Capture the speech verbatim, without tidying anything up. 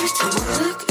Just take a look.